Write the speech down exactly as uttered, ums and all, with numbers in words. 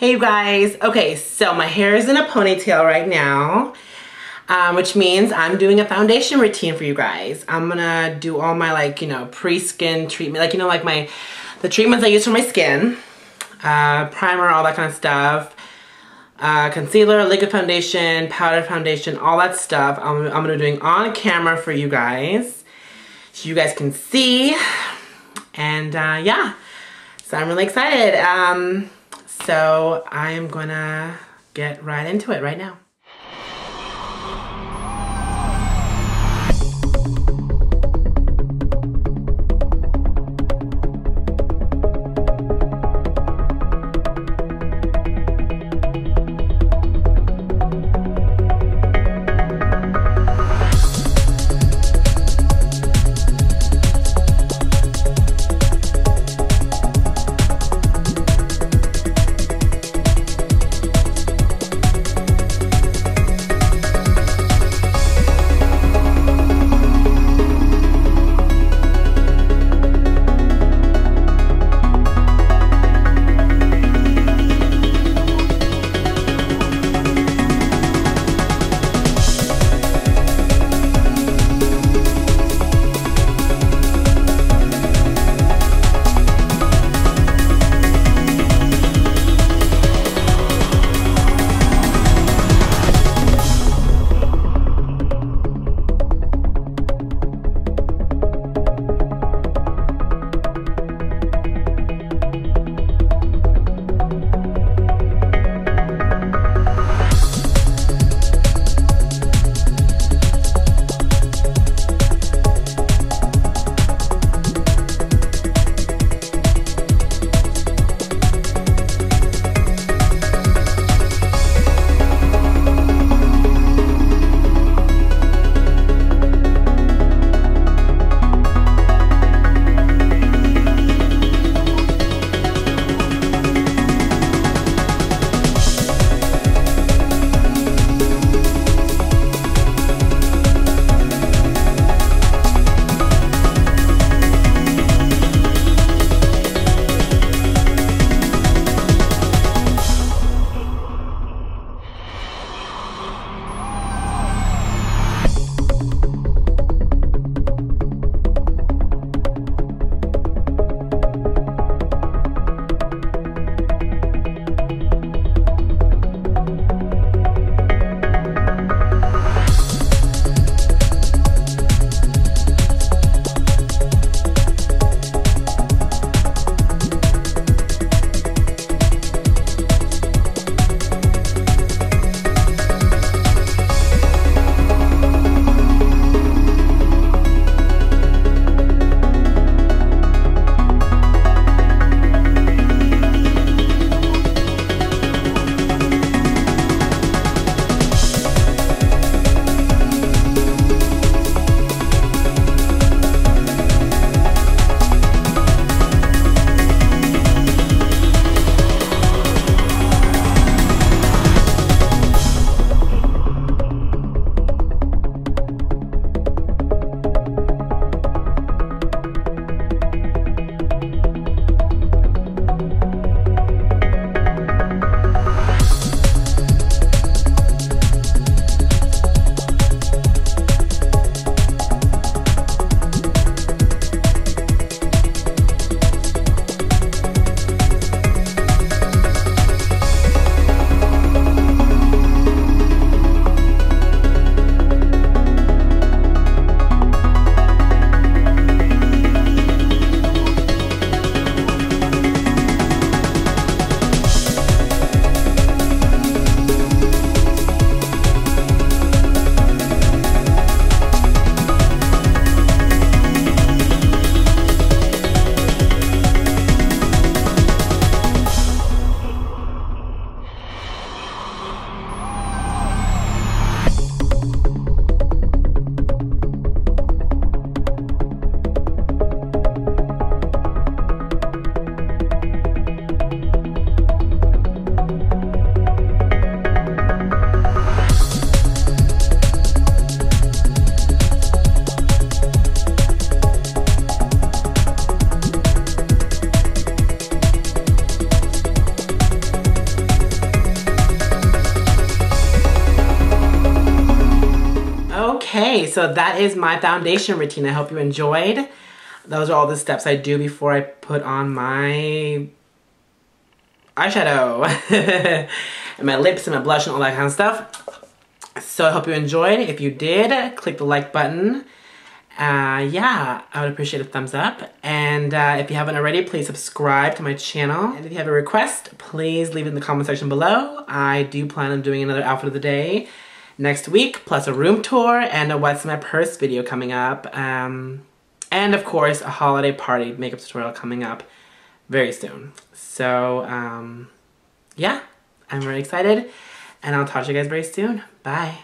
Hey you guys, okay, so my hair is in a ponytail right now, um, which means I'm doing a foundation routine for you guys. I'm gonna do all my like, you know, pre-skin treatment, like, you know, like my, the treatments I use for my skin, uh, primer, all that kind of stuff, uh, concealer, liquid foundation, powder foundation, all that stuff. I'm, I'm gonna be doing on camera for you guys, so you guys can see, and uh, yeah, so I'm really excited. Um, So I am gonna get right into it right now. Okay, so that is my foundation routine. I hope you enjoyed. Those are all the steps I do before I put on my eyeshadow and my lips and my blush and all that kind of stuff. So I hope you enjoyed. If you did, click the like button. Uh, yeah, I would appreciate a thumbs up. And uh, if you haven't already, please subscribe to my channel. And if you have a request, please leave it in the comment section below. I do plan on doing another outfit of the day next week, plus a room tour and a what's in my purse video coming up. Um, and of course, a holiday party makeup tutorial coming up very soon. So um, yeah, I'm very excited. And I'll talk to you guys very soon. Bye.